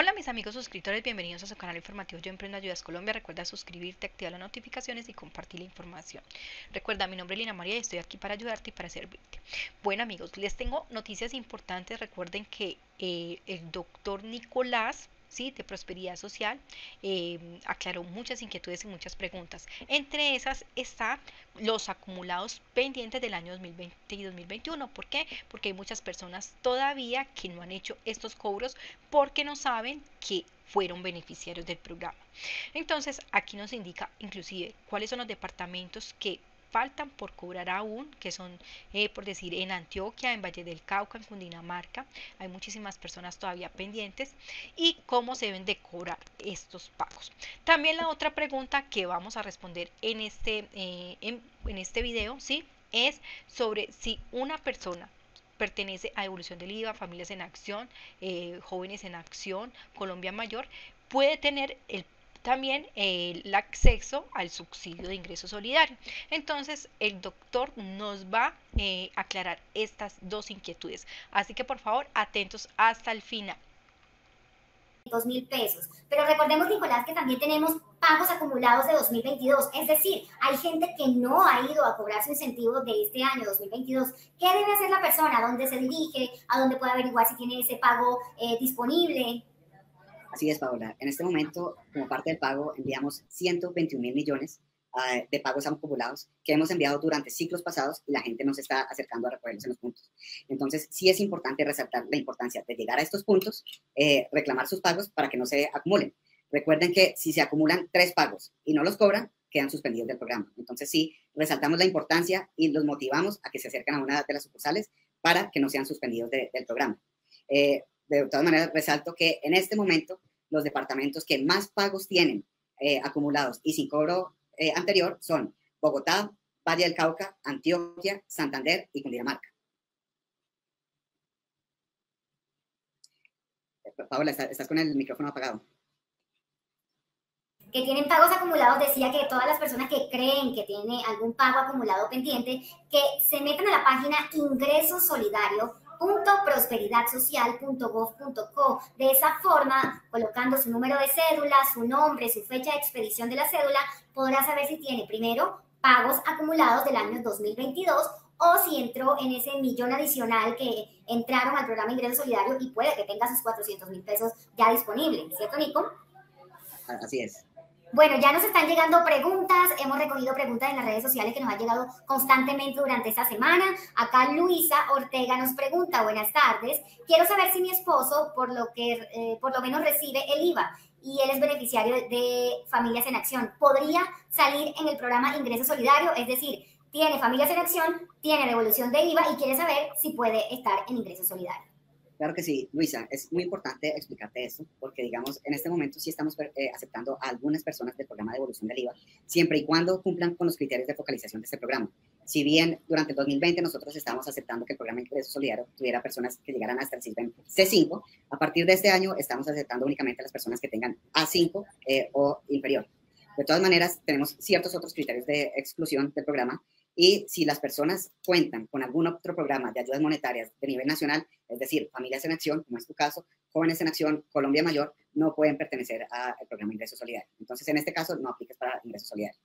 Hola mis amigos suscriptores, bienvenidos a su canal informativo Yo Emprendo Ayudas Colombia. Recuerda suscribirte, activar las notificaciones y compartir la información. Recuerda, mi nombre es Lina María y estoy aquí para ayudarte y para servirte. Bueno amigos, les tengo noticias importantes. Recuerden que el doctor Nicolás, ¿sí?, de Prosperidad Social, aclaró muchas inquietudes y muchas preguntas. Entre esas están los acumulados pendientes del año 2020 y 2021. ¿Por qué? Porque hay muchas personas todavía que no han hecho estos cobros porque no saben que fueron beneficiarios del programa. Entonces, aquí nos indica inclusive cuáles son los departamentos que faltan por cobrar aún, que son, por decir, en Antioquia, en Valle del Cauca, en Cundinamarca. Hay muchísimas personas todavía pendientes y cómo se deben de cobrar estos pagos. También la otra pregunta que vamos a responder en este video, ¿sí?, es sobre si una persona pertenece a Devolución del IVA, Familias en Acción, Jóvenes en Acción, Colombia Mayor, puede tener el acceso al subsidio de ingreso solidario. Entonces el doctor nos va a aclarar estas dos inquietudes, así que por favor atentos hasta el final. 2.000 pesos, pero recordemos, Nicolás, que también tenemos pagos acumulados de 2022, es decir, hay gente que no ha ido a cobrar su incentivo de este año 2022. ¿Qué debe hacer la persona? ¿A dónde se dirige? ¿A dónde puede averiguar si tiene ese pago disponible? Así es, Paola. En este momento, como parte del pago, enviamos 121.000 millones de pagos acumulados que hemos enviado durante ciclos pasados y la gente nos está acercando a recogerlos en los puntos. Entonces, sí es importante resaltar la importancia de llegar a estos puntos, reclamar sus pagos para que no se acumulen. Recuerden que si se acumulan 3 pagos y no los cobran, quedan suspendidos del programa. Entonces, sí, resaltamos la importancia y los motivamos a que se acerquen a una de las sucursales para que no sean suspendidos del programa. De todas maneras, resalto que en este momento los departamentos que más pagos tienen acumulados y sin cobro anterior son Bogotá, Valle del Cauca, Antioquia, Santander y Cundinamarca. Paola, estás con el micrófono apagado. Que tienen pagos acumulados, decía que todas las personas que creen que tiene algún pago acumulado pendiente, que se metan a la página Ingreso Solidario .prosperidadsocial.gov.co. De esa forma, colocando su número de cédula, su nombre, su fecha de expedición de la cédula, podrá saber si tiene primero pagos acumulados del año 2022 o si entró en ese millón adicional que entraron al programa Ingreso Solidario y puede que tenga sus 400.000 pesos ya disponibles, ¿cierto, Nico? Así es. Bueno, ya nos están llegando preguntas, hemos recogido preguntas en las redes sociales que nos han llegado constantemente durante esta semana. Acá Luisa Ortega nos pregunta: buenas tardes, quiero saber si mi esposo por lo menos recibe el IVA y él es beneficiario de Familias en Acción, ¿podría salir en el programa Ingreso Solidario? Es decir, tiene Familias en Acción, tiene devolución de IVA y quiere saber si puede estar en Ingreso Solidario. Claro que sí, Luisa, es muy importante explicarte eso, porque digamos, en este momento sí estamos aceptando a algunas personas del programa de devolución del IVA, siempre y cuando cumplan con los criterios de focalización de este programa. Si bien durante 2020 nosotros estábamos aceptando que el programa Ingreso Solidario tuviera personas que llegaran hasta el C5, a partir de este año estamos aceptando únicamente a las personas que tengan A5 o inferior. De todas maneras, tenemos ciertos otros criterios de exclusión del programa. Y si las personas cuentan con algún otro programa de ayudas monetarias de nivel nacional, es decir, Familias en Acción, como es tu caso, Jóvenes en Acción, Colombia Mayor, no pueden pertenecer al programa Ingreso Solidario. Entonces, en este caso, no aplicas para Ingreso Solidario.